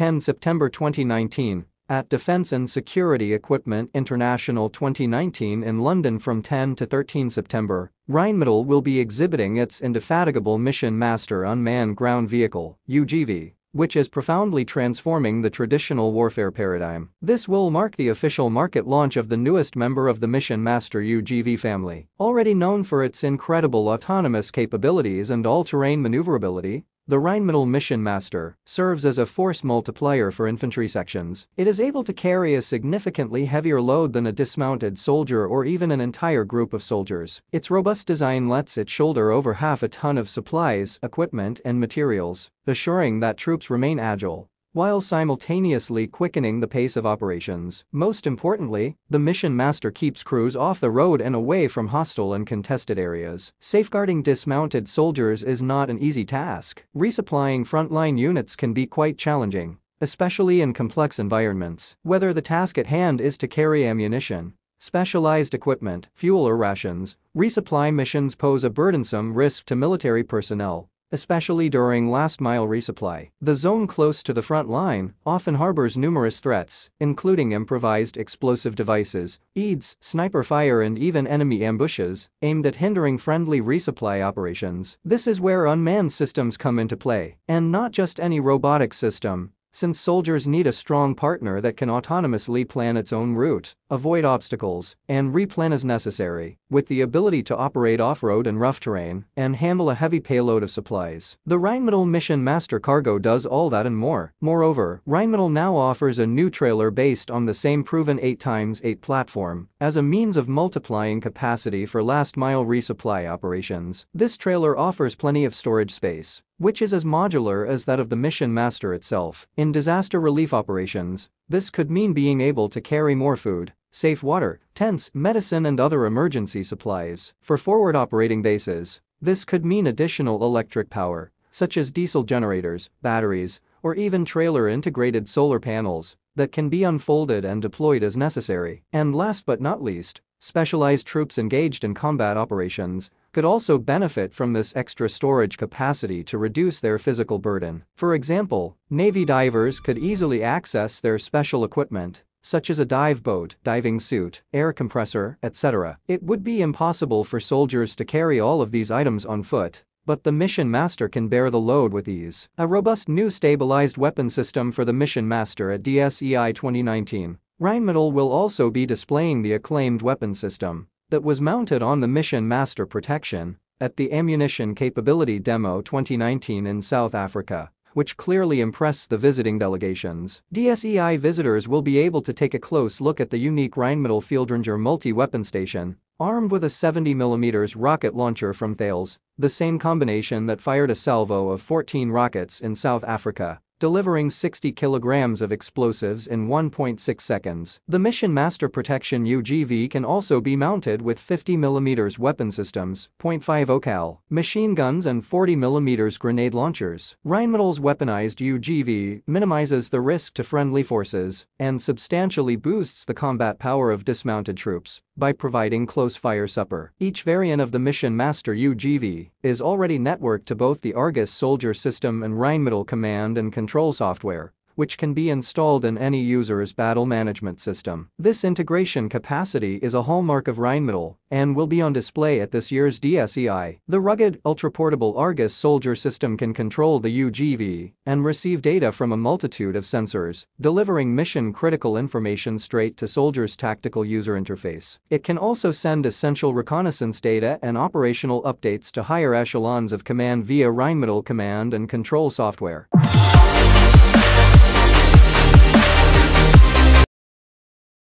10 September 2019, at Defense and Security Equipment International 2019 in London. From 10 to 13 September, Rheinmetall will be exhibiting its indefatigable Mission Master Unmanned Ground Vehicle, UGV, which is profoundly transforming the traditional warfare paradigm. This will mark the official market launch of the newest member of the Mission Master UGV family, already known for its incredible autonomous capabilities and all-terrain maneuverability. The Rheinmetall Mission Master serves as a force multiplier for infantry sections. It is able to carry a significantly heavier load than a dismounted soldier or even an entire group of soldiers. Its robust design lets it shoulder over half a ton of supplies, equipment, and materials, assuring that troops remain agile while simultaneously quickening the pace of operations. Most importantly, the Mission Master keeps crews off the road and away from hostile and contested areas. Safeguarding dismounted soldiers is not an easy task. Resupplying frontline units can be quite challenging, especially in complex environments. Whether the task at hand is to carry ammunition, specialized equipment, fuel or rations, resupply missions pose a burdensome risk to military personnel, especially during last-mile resupply. The zone close to the front line often harbors numerous threats, including improvised explosive devices, EEDs, sniper fire and even enemy ambushes, aimed at hindering friendly resupply operations. This is where unmanned systems come into play, and not just any robotic system, since soldiers need a strong partner that can autonomously plan its own route, avoid obstacles, and replan as necessary, with the ability to operate off-road and rough terrain, and handle a heavy payload of supplies. The Rheinmetall Mission Master Cargo does all that and more. Moreover, Rheinmetall now offers a new trailer based on the same proven 8x8 platform as a means of multiplying capacity for last-mile resupply operations. This trailer offers plenty of storage space, which is as modular as that of the Mission Master itself. In disaster relief operations, this could mean being able to carry more food, safe water, tents, medicine and other emergency supplies. For forward operating bases, this could mean additional electric power, such as diesel generators, batteries, or even trailer-integrated solar panels that can be unfolded and deployed as necessary. And last but not least, specialized troops engaged in combat operations could also benefit from this extra storage capacity to reduce their physical burden. For example, Navy divers could easily access their special equipment, such as a dive boat, diving suit, air compressor, etc. It would be impossible for soldiers to carry all of these items on foot, but the Mission Master can bear the load with ease. A robust new stabilized weapon system for the Mission Master at DSEI 2019. Rheinmetall will also be displaying the acclaimed weapon system that was mounted on the Mission Master Protection at the Ammunition Capability Demo 2019 in South Africa, which clearly impressed the visiting delegations. DSEI visitors will be able to take a close look at the unique Rheinmetall-Fieldranger multi-weapon station, armed with a 70mm rocket launcher from Thales, the same combination that fired a salvo of 14 rockets in South Africa, delivering 60 kilograms of explosives in 1.6 seconds. The Mission Master Protection UGV can also be mounted with 50mm weapon systems, .50 cal, machine guns and 40mm grenade launchers. Rheinmetall's weaponized UGV minimizes the risk to friendly forces and substantially boosts the combat power of dismounted troops by providing close-fire support. Each variant of the Mission Master UGV is already networked to both the Argus Soldier System and Rheinmetall Command and Control software, which can be installed in any user's battle management system. This integration capacity is a hallmark of Rheinmetall and will be on display at this year's DSEI. The rugged, ultraportable Argus Soldier System can control the UGV and receive data from a multitude of sensors, delivering mission-critical information straight to soldiers' tactical user interface. It can also send essential reconnaissance data and operational updates to higher echelons of command via Rheinmetall Command and Control software.